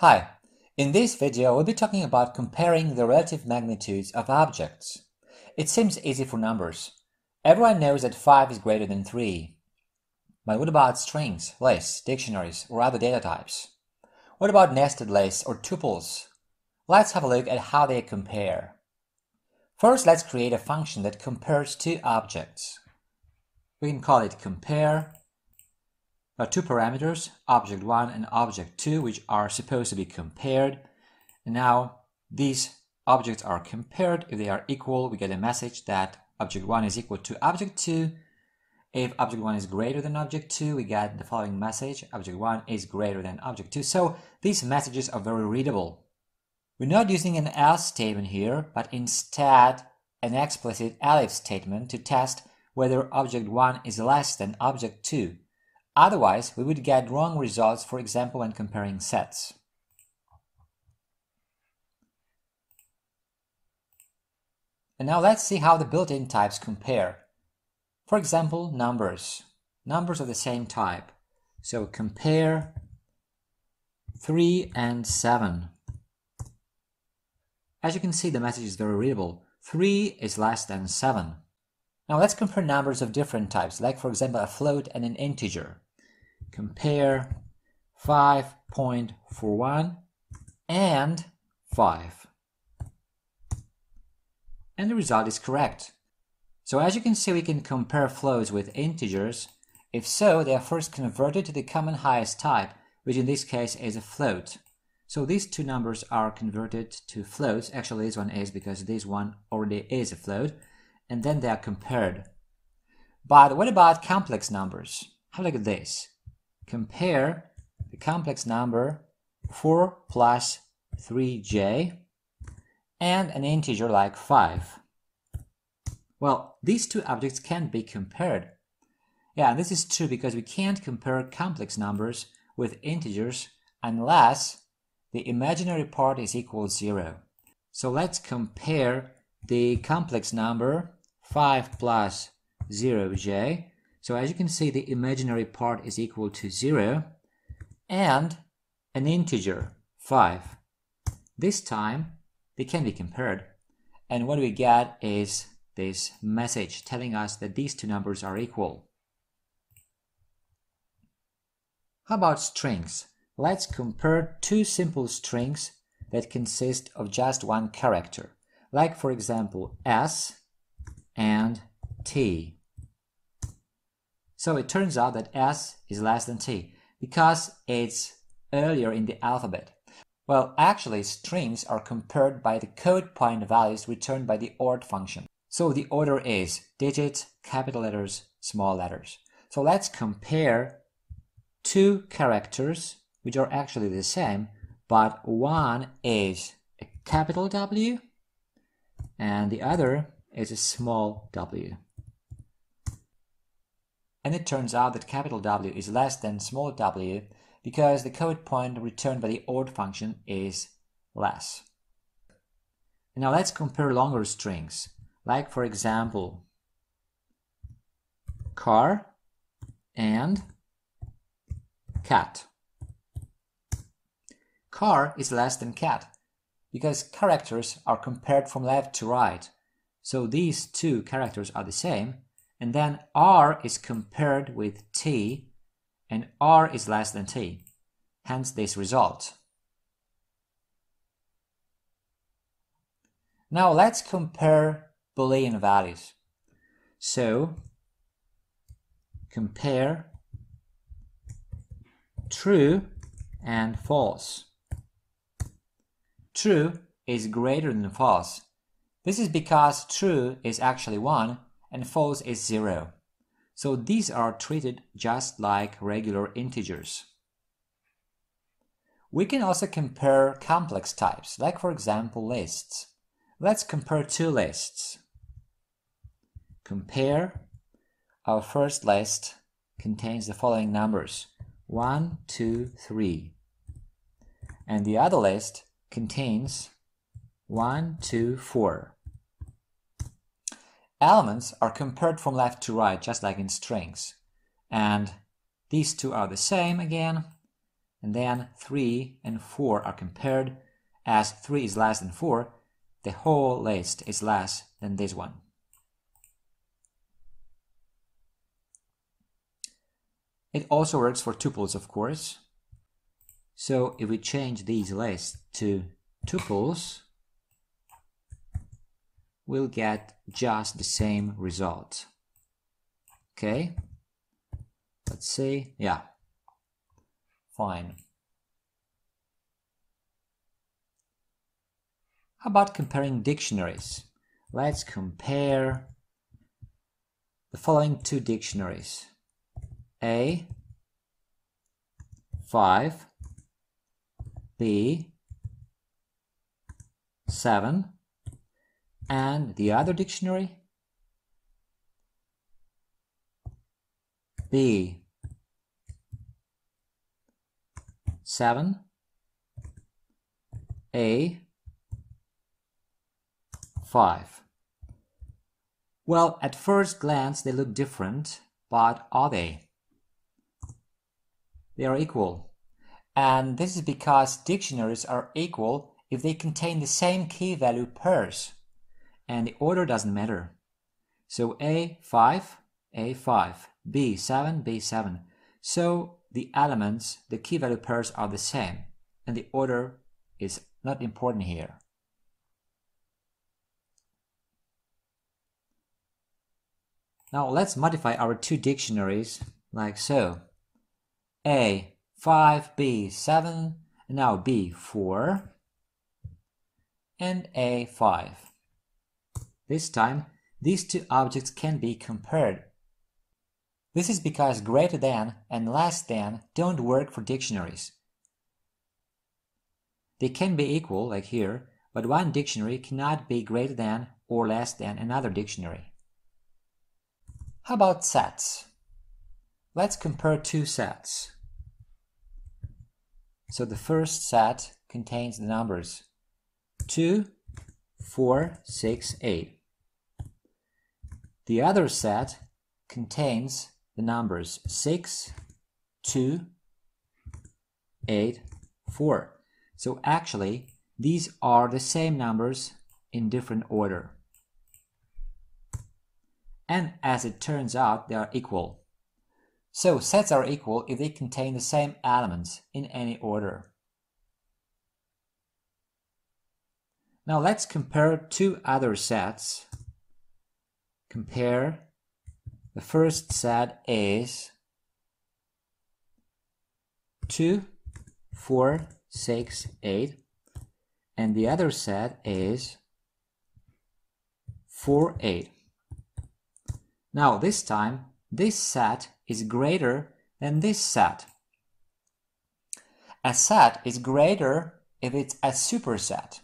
Hi, in this video we'll be talking about comparing the relative magnitudes of objects. It seems easy for numbers. Everyone knows that 5 is greater than 3. But what about strings, lists, dictionaries, or other data types? What about nested lists or tuples? Let's have a look at how they compare. First, let's create a function that compares two objects. We can call it compare. There are two parameters, object 1 and object 2, which are supposed to be compared. Now, these objects are compared. If they are equal, we get a message that object 1 is equal to object 2. If object 1 is greater than object 2, we get the following message, object 1 is greater than object 2. So, these messages are very readable. We're not using an else statement here, but instead an explicit elif statement to test whether object 1 is less than object 2. Otherwise, we would get wrong results, for example, when comparing sets. And now let's see how the built-in types compare. For example, numbers. Numbers of the same type. So compare 3 and 7. As you can see, the message is very readable. 3 is less than 7. Now let's compare numbers of different types, like for example a float and an integer. Compare 5.41 and 5. And the result is correct. So as you can see, we can compare floats with integers. If so, they are first converted to the common highest type, which in this case is a float. So these two numbers are converted to floats. Actually, this one is because this one already is a float. And then they are compared. But what about complex numbers? Have a look at this. Compare the complex number 4 plus 3j and an integer like 5. Well, these two objects can't be compared. Yeah, and this is true because we can't compare complex numbers with integers unless the imaginary part is equal to 0. So let's compare the complex number 5 plus 0j, so as you can see the imaginary part is equal to 0, and an integer 5. This time they can be compared, and what we get is this message telling us that these two numbers are equal. How about strings? Let's compare two simple strings that consist of just one character, like for example S and T. So it turns out that S is less than T because it's earlier in the alphabet. Well, actually strings are compared by the code point values returned by the ORT function. So the order is digits, capital letters, small letters. So let's compare two characters which are actually the same, but one is a capital W and the other is a small w. And it turns out that capital W is less than small w because the code point returned by the ORT function is less. And now let's compare longer strings, like for example car and cat. Car is less than cat, because characters are compared from left to right. So these two characters are the same, and then R is compared with T, and R is less than T, hence this result. Now let's compare Boolean values. So compare true and false. True is greater than false. This is because true is actually 1 and false is 0. So these are treated just like regular integers. We can also compare complex types, like for example lists. Let's compare two lists. Compare our first list contains the following numbers 1, 2, 3. And the other list contains 1, 2, 4. Elements are compared from left to right, just like in strings. And these two are the same again, and then 3 and 4 are compared. As 3 is less than 4, the whole list is less than this one. It also works for tuples, of course. So if we change these lists to tuples, we'll get just the same result. Okay, let's see. Yeah, fine. How about comparing dictionaries? Let's compare the following two dictionaries. A5, B7, and the other dictionary B7, A5. Well, at first glance they look different, but are they? They are equal. And this is because dictionaries are equal if they contain the same key value pairs, and the order doesn't matter. So A5, A5, B7, B7. So the elements, the key value pairs are the same, and the order is not important here. Now let's modify our two dictionaries like so. A5, B7, and now B4, and A5. This time, these two objects can be compared. This is because greater than and less than don't work for dictionaries. They can be equal, like here, but one dictionary cannot be greater than or less than another dictionary. How about sets? Let's compare two sets. So the first set contains the numbers 2, 4, 6, 8. The other set contains the numbers 6, 2, 8, 4. So actually, these are the same numbers in different order. And as it turns out, they are equal. So sets are equal if they contain the same elements in any order. Now let's compare two other sets. Compare the first set is 2, 4, 6, 8, and the other set is 4, 8. Now this time, this set is greater than this set. A set is greater if it's a superset.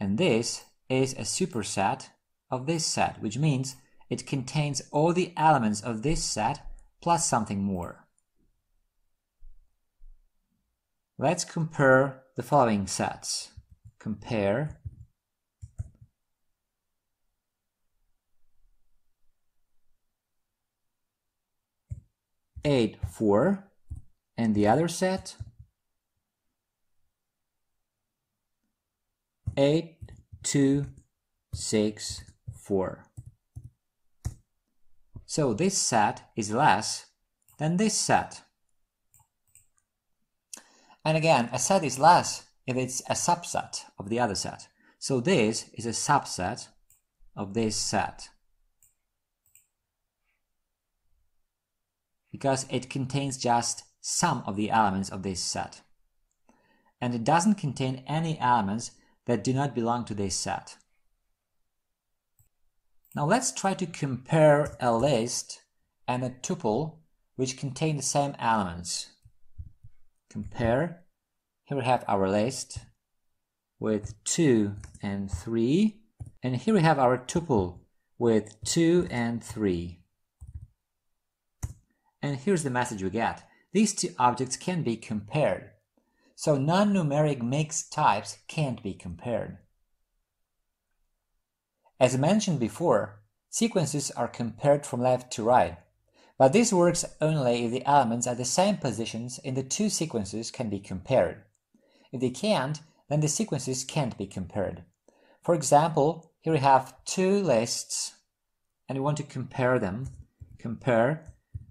And this is a superset of this set, which means it contains all the elements of this set plus something more. Let's compare the following sets. Compare A4 and the other set A2, 6, 4. So this set is less than this set. And again, a set is less if it's a subset of the other set. So this is a subset of this set, because it contains just some of the elements of this set. And it doesn't contain any elements that do not belong to this set. Now let's try to compare a list and a tuple which contain the same elements. Compare. Here we have our list with 2 and 3. And here we have our tuple with 2 and 3. And here's the message we get. These two objects can be compared. So non-numeric mixed types can't be compared. As mentioned before, sequences are compared from left to right. But this works only if the elements at the same positions in the two sequences can be compared. If they can't, then the sequences can't be compared. For example, here we have two lists and we want to compare them. Compare.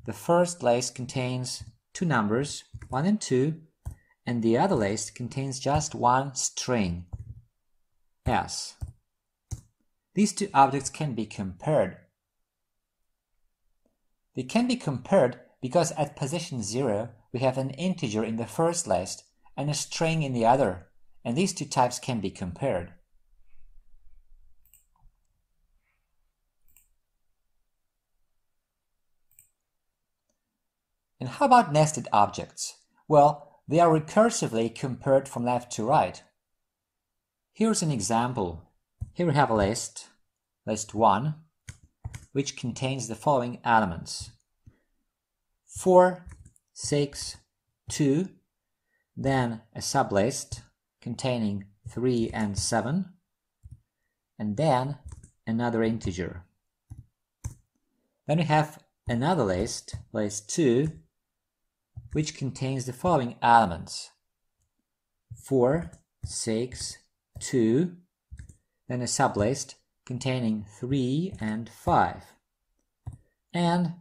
The first list contains two numbers, 1 and 2, and the other list contains just one string, s. These two objects can be compared. They can be compared because at position 0 we have an integer in the first list and a string in the other, and these two types can be compared. And how about nested objects? Well, they are recursively compared from left to right. Here's an example. Here we have a list, list 1, which contains the following elements: 4, 6, 2, then a sublist containing 3 and 7, and then another integer. Then we have another list, list 2, which contains the following elements: 4, 6, 2, then a sublist containing 3 and 5, and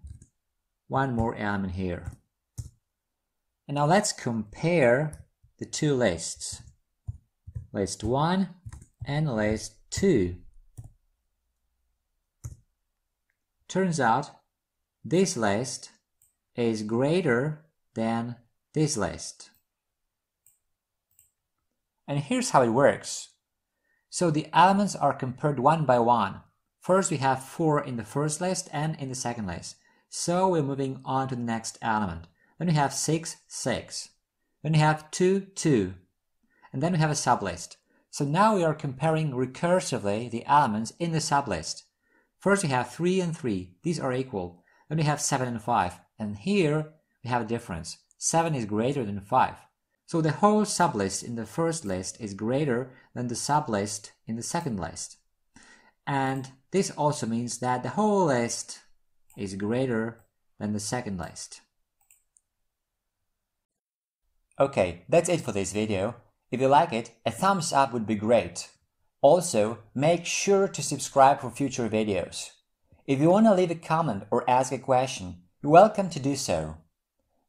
one more element here. And now let's compare the two lists, list 1 and list 2. Turns out this list is greater than this list. And here's how it works. So the elements are compared one by one. First we have 4 in the first list and in the second list. So we're moving on to the next element. Then we have 6, 6. Then we have 2, 2. And then we have a sublist. So now we are comparing recursively the elements in the sublist. First we have 3 and 3. These are equal. Then we have 7 and 5. And here we have a difference. 7 is greater than 5. So the whole sublist in the first list is greater than the sublist in the second list. And this also means that the whole list is greater than the second list. Okay, that's it for this video. If you like it, a thumbs up would be great. Also, make sure to subscribe for future videos. If you want to leave a comment or ask a question, you're welcome to do so.